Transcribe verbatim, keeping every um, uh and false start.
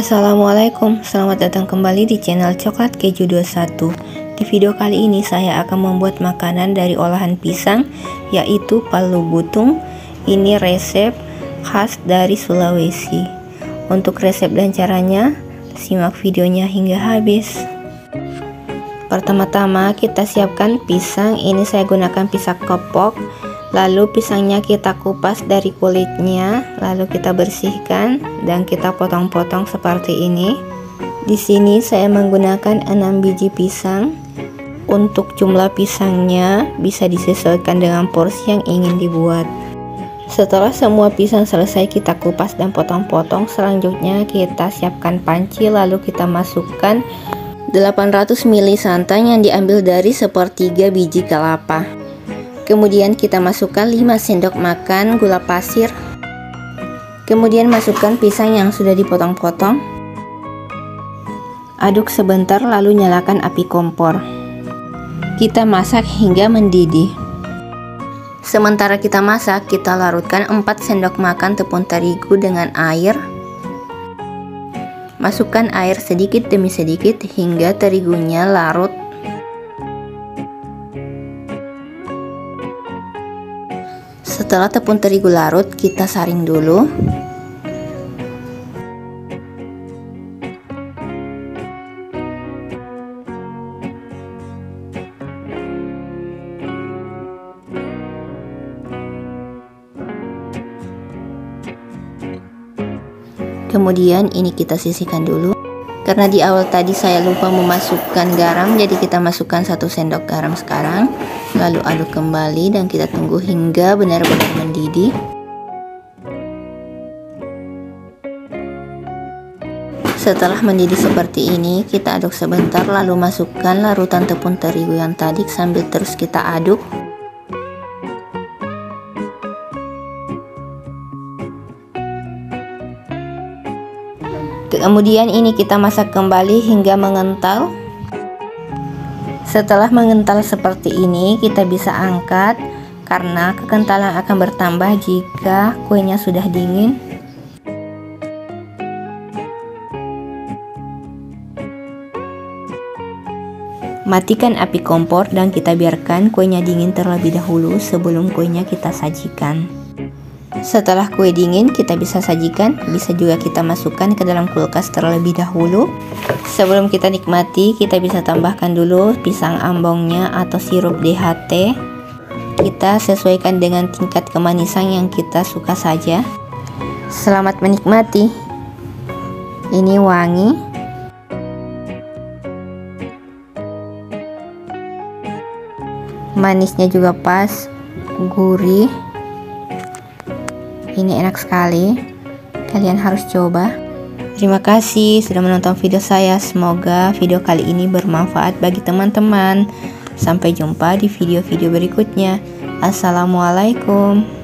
Assalamualaikum, selamat datang kembali di channel Coklat Keju dua puluh satu. Di video kali ini saya akan membuat makanan dari olahan pisang, yaitu pallu butung. Ini resep khas dari Sulawesi. Untuk resep dan caranya, simak videonya hingga habis. Pertama-tama kita siapkan pisang. Ini saya gunakan pisang kepok. Lalu pisangnya kita kupas dari kulitnya, lalu kita bersihkan dan kita potong-potong seperti ini. Di sini saya menggunakan enam biji pisang. Untuk jumlah pisangnya bisa disesuaikan dengan porsi yang ingin dibuat. Setelah semua pisang selesai kita kupas dan potong-potong, selanjutnya kita siapkan panci, lalu kita masukkan delapan ratus mililiter santan yang diambil dari sepertiga biji kelapa. Kemudian kita masukkan lima sendok makan gula pasir. Kemudian masukkan pisang yang sudah dipotong-potong. Aduk sebentar lalu nyalakan api kompor. Kita masak hingga mendidih. Sementara kita masak, kita larutkan empat sendok makan tepung terigu dengan air. Masukkan air sedikit demi sedikit hingga terigunya larut. Setelah tepung terigu larut, kita saring dulu. Kemudian ini kita sisihkan dulu. Karena di awal tadi saya lupa memasukkan garam, jadi kita masukkan satu sendok garam sekarang. Lalu aduk kembali dan kita tunggu hingga benar-benar mendidih. Setelah mendidih seperti ini, kita aduk sebentar lalu masukkan larutan tepung terigu yang tadi sambil terus kita aduk. Kemudian ini kita masak kembali hingga mengental. Setelah mengental seperti ini, kita bisa angkat karena kekentalan akan bertambah jika kuenya sudah dingin. Matikan api kompor dan kita biarkan kuenya dingin terlebih dahulu sebelum kuenya kita sajikan. Setelah kue dingin kita bisa sajikan, bisa juga kita masukkan ke dalam kulkas terlebih dahulu. Sebelum kita nikmati, kita bisa tambahkan dulu pisang ambongnya atau sirup D H T. Kita sesuaikan dengan tingkat kemanisan yang kita suka saja. Selamat menikmati. Ini wangi. Manisnya juga pas, gurih. Ini enak sekali, kalian harus coba. Terima kasih sudah menonton video saya. Semoga video kali ini bermanfaat bagi teman-teman. Sampai jumpa di video-video berikutnya. Assalamualaikum.